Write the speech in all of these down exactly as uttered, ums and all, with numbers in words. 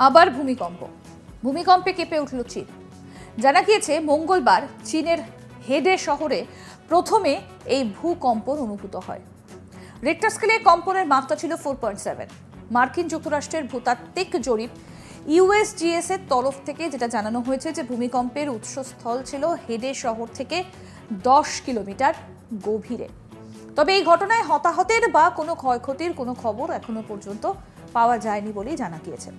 आबार भूमिकम्प भूमिकम्पे केंपे उठल चीन। जाना गियेछे मंगलवार चीनेर हेडे शहरे प्रथमे एई भूकम्पन अनुभूत हय। रेक्टर स्केले कम्पनेर मात्रा छिलो चार पॉइंट सात। मार्किन जुक्तराष्ट्रेर भूतात्विक जरिप ইউ এস জি এস এর तरफ থেকে যেটা জানানো হয়েছে যে ভূমিকম্পের উৎসস্থল ছিল হেডে শহর থেকে দশ কিলোমিটার গভীরে। তবে এই ঘটনায় হতাহতের বা কোনো ক্ষয়ক্ষতির কোনো খবর এখনো পর্যন্ত পাওয়া যায়নি বলেই জানা গিয়েছে।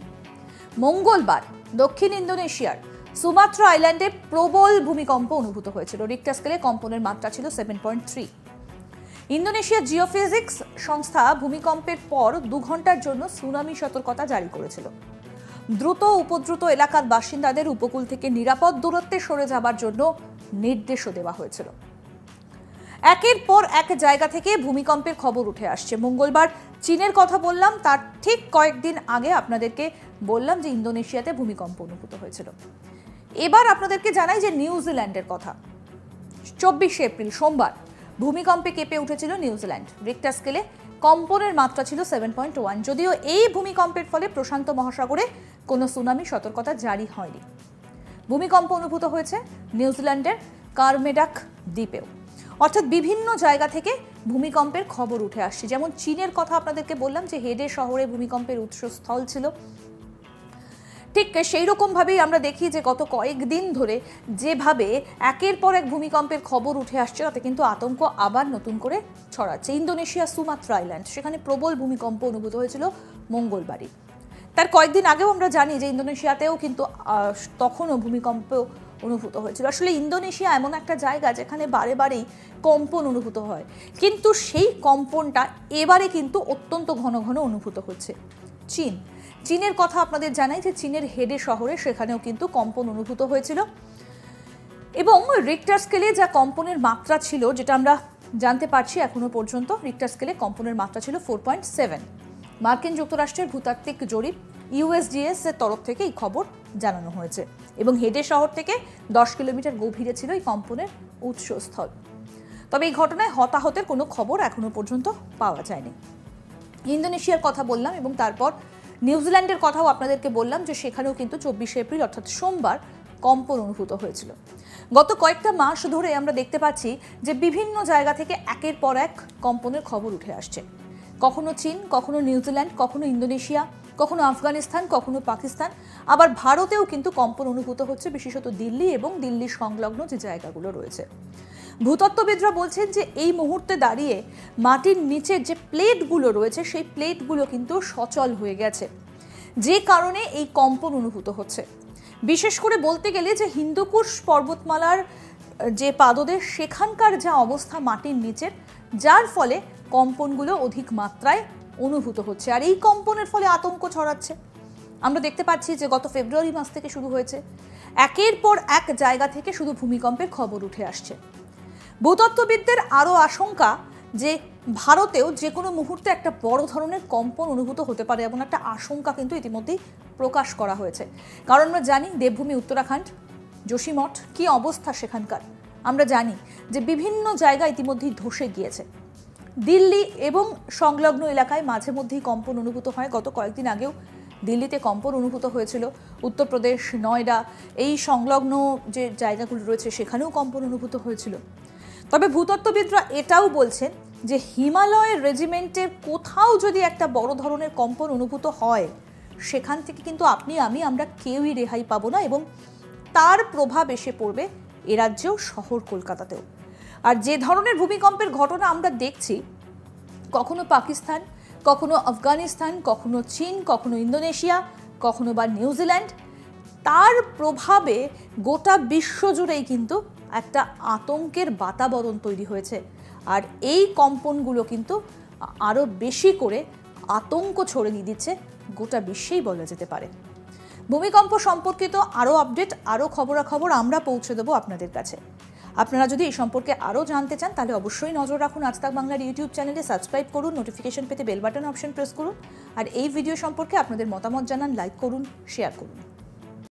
মঙ্গলবার দক্ষিণ ইন্দোনেশিয়ার সুমাত্রা আইল্যান্ডে প্রবল ভূমিকম্প অনুভূত হয়েছিল। রিক্টার স্কেলে কম্পনের মাত্রা ছিল সাত পয়েন্ট তিন। ইন্দোনেশিয়া জিওফিজিক্স সংস্থা ভূমিকম্পের পর দু ঘন্টার জন্য সুনামি সতর্কতা জারি করেছিল। দ্রুত উপদ্রুত এলাকার বাসিন্দাদের উপকূল থেকে নিরাপদ দূরত্বে সরে যাবার জন্য নির্দেশও দেওয়া হয়েছিল। একের পর এক জায়গা থেকে ভূমিকম্পের খবর উঠে আসছে। মঙ্গলবার চীনের কথা বললাম, তার ঠিক কয়েকদিন আগে আপনাদেরকে বললাম যে ইন্দোনেশিয়াতে ভূমিকম্প অনুভূত হয়েছিল। এবার আপনাদেরকে জানাই যে নিউজিল্যান্ডের কথা। চব্বিশে এপ্রিল সোমবার ভূমিকম্পে কেঁপে উঠেছিল নিউজিল্যান্ড। রিক্টার স্কেলে কম্পনের মাত্রা ছিল সাত পয়েন্ট এক। যদিও এই ভূমিকম্পের ফলে প্রশান্ত মহাসাগরে কোনো সুনামি সতর্কতা জারি হয়নি। ভূমিকম্প অনুভূত হয়েছে নিউজিল্যান্ডের কার্মেডাক দ্বীপেও। অর্থাৎ বিভিন্ন জায়গা থেকে ভূমিকম্পের খবর উঠে আসছে। যেমন চীনের কথা আপনাদেরকে বললাম যে হেডে শহরে ভূমিকম্পের উৎসস্থল ছিল, ঠিক সেই রকমভাবেই আমরা দেখি যে গত কয়েকদিন ধরে যেভাবে একের পর এক ভূমিকম্পের খবর উঠে আসছে তাতে কিন্তু আতঙ্ক আবার নতুন করে ছড়াচ্ছে। ইন্দোনেশিয়া সুমাত্রা আইল্যান্ড, সেখানে প্রবল ভূমিকম্প অনুভূত হয়েছিল মঙ্গলবারই। তার কয়েকদিন আগেও আমরা জানি যে ইন্দোনেশিয়াতেও কিন্তু তখনও ভূমিকম্প অনুভূত হয়েছিল। আসলে ইন্দোনেশিয়া এমন একটা জায়গা যেখানে বারে বারেই কম্পন অনুভূত হয়, কিন্তু সেই কম্পনটা এবারে কিন্তু অত্যন্ত ঘন ঘন অনুভূত হচ্ছে। চীন চীনের কথা আপনাদের জানাই যে চীনের হেডে শহরে সেখানেও কিন্তু কম্পন অনুভূত হয়েছিল এবং রিক্টার স্কেলে যা কম্পনের মাত্রা ছিল, যেটা আমরা জানতে পারছি এখনো পর্যন্ত রিক্টার স্কেলে কম্পনের মাত্রা ছিল চার পয়েন্ট সাত। মার্কিন যুক্তরাষ্ট্রের ভূতাত্ত্বিক জরিপ ইউ এস জি এস এর তরফ থেকে এই খবর জানানো হয়েছে এবং হেডে শহর থেকে দশ কিলোমিটার গভীরে ছিল এই কম্পনের উৎসস্থল। তবে এই ঘটনায় হতাহতের কোনো খবর এখনো পর্যন্ত পাওয়া যায়নি। ইন্দোনেশিয়ার কথা বললাম এবং তারপর নিউজিল্যান্ডের কথাও আপনাদেরকে বললাম যে সেখানেও কিন্তু চব্বিশে এপ্রিল অর্থাৎ সোমবার কম্পন অনুভূত হয়েছিল। গত কয়েকটা মাস ধরে আমরা দেখতে পাচ্ছি যে বিভিন্ন জায়গা থেকে একের পর এক কম্পনের খবর উঠে আসছে। কখনো চীন, কখনো নিউজিল্যান্ড, কখনো ইন্দোনেশিয়া, কখনো আফগানিস্তান, কখনো পাকিস্তান, আবার ভারতেও কিন্তু কম্পন অনুভূত হচ্ছে, বিশেষত দিল্লি এবং দিল্লির সংলগ্ন যে জায়গাগুলো রয়েছে। ভূতত্ত্ববিদরা বলছেন যে এই মুহূর্তে দাঁড়িয়ে মাটির নিচের যে প্লেটগুলো রয়েছে সেই প্লেটগুলো কিন্তু সচল হয়ে গেছে, যে কারণে এই কম্পন অনুভূত হচ্ছে। বিশেষ করে বলতে গেলে যে হিন্দুকুশ পর্বতমালার যে পাদদেশ, সেখানকার যা অবস্থা মাটির নিচের, যার ফলে কম্পনগুলো অধিক মাত্রায় অনুভূত হচ্ছে। আর এই কম্পনের ফলে আতঙ্ক ছড়াচ্ছে। আমরা দেখতে পাচ্ছি যে গত ফেব্রুয়ারি মাস থেকে শুরু হয়েছে, একের পর এক জায়গা থেকে শুধু ভূমিকম্পের খবর উঠে আসছে। ভূতত্ত্ববিদদের আরও আশঙ্কা যে ভারতেও যে কোনো মুহূর্তে একটা বড় ধরনের কম্পন অনুভূত হতে পারে, এমন একটা আশঙ্কা কিন্তু ইতিমধ্যেই প্রকাশ করা হয়েছে। কারণ আমরা জানি দেবভূমি উত্তরাখণ্ড, জোশীমঠ কী অবস্থা সেখানকার, আমরা জানি যে বিভিন্ন জায়গা ইতিমধ্যেই ধসে গিয়েছে। দিল্লি এবং সংলগ্ন এলাকায় মাঝে মধ্যেই কম্পন অনুভূত হয়। গত কয়েকদিন আগেও দিল্লিতে কম্পন অনুভূত হয়েছিল। উত্তরপ্রদেশ, নয়ডা, এই সংলগ্ন যে জায়গাগুলো রয়েছে সেখানেও কম্পন অনুভূত হয়েছিল। তবে ভূতত্ত্ববিদরা এটাও বলছেন যে হিমালয়ের রেজিমেন্টের কোথাও যদি একটা বড় ধরনের কম্পন অনুভূত হয়, সেখান থেকে কিন্তু আপনি আমি আমরা কেউই রেহাই পাবো না এবং তার প্রভাব এসে পড়বে এ রাজ্যেও, শহর কলকাতাতেও। আর যে ধরনের ভূমিকম্পের ঘটনা আমরা দেখছি, কখনো পাকিস্তান, কখনো আফগানিস্তান, কখনো চীন, কখনো ইন্দোনেশিয়া, কখনো বা নিউজিল্যান্ড, তার প্রভাবে গোটা বিশ্বজুড়েই কিন্তু একটা আতঙ্কের বাতাবরণ তৈরি হয়েছে। আর এই কম্পনগুলো কিন্তু আরও বেশি করে আতঙ্ক ছড়িয়ে দিচ্ছে গোটা বিশ্বেই বলা যেতে পারে। ভূমিকম্প সম্পর্কিত আরও আপডেট, আরও খবরাখবর আমরা পৌঁছে দেবো আপনাদের কাছে। আপনারা যদি এই সম্পর্কে আরও জানতে চান তাহলে অবশ্যই নজর রাখুন আজ তাক বাংলার ইউটিউব চ্যানেলে। সাবস্ক্রাইব করুন, নোটিফিকেশন পেতে বেল বাটন অপশন প্রেস করুন। আর এই ভিডিও সম্পর্কে আপনাদের মতামত জানান, লাইক করুন, শেয়ার করুন।